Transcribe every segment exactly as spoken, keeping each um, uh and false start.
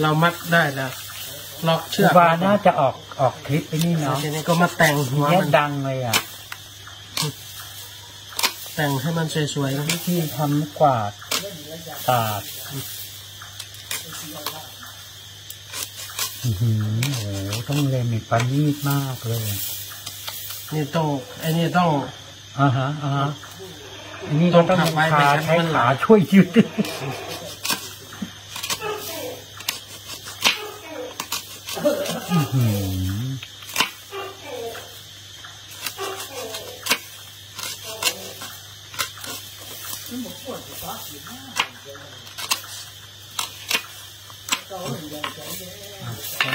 เรามัดได้แล้วล็อกเชือกวาน่าจะออกออกคลิปไปนี่เนาะทีนี้ก็มาแต่งหัวมันดังเลยอ่ะแต่งให้มันสวยๆวิธีทำกวาดตาดโอ้โหต้องเล็มประณีตมากเลยนี่ต้องไอ้นี่ต้องอ่าฮะอ่าฮะนี่ต้องทำไว้ไม่ใช่มันหลาช่วยยืด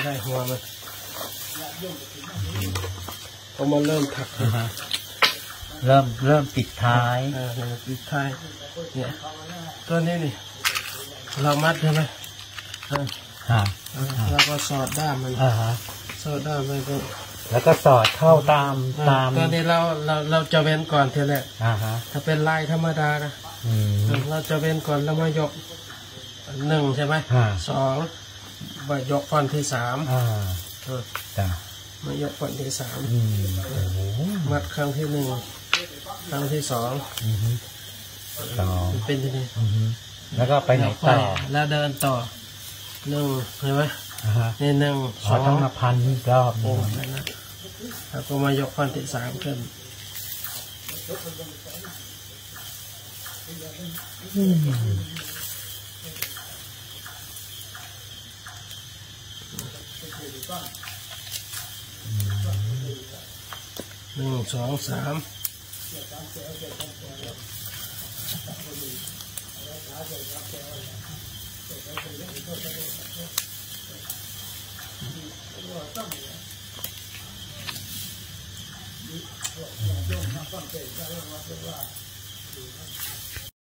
ได้หัวมันก็มาเริ่มถักเริ่มเริ่มปิดท้ายปิดท้ายเนี่ยตัวนี้นี่เรามัดใช่ไหมเราก็สอดด้ามมันสอดด้ามมันก็แล้วก็สอดเข้าตามตามตัวนี้เราเราเราจะเว้นก่อนเท่านั้นถ้าเป็นลายธรรมดานะเราจะเว้นก่อนแล้วมายกหนึ่งใช่ไหมสองมายกก่อนที่สามมายกก่อนที่สามมัดครั้งที่หนึ่งครั้งที่สองเป็นยังไงแล้วก็ไปไหนต่อแล้วเดินต่อหนึ่งใช่ไหมนี่หนึ่งสองต้องมาพันรอบแล้วก็มายกก่อนที่สามขึ้นหนึ่งสองสาม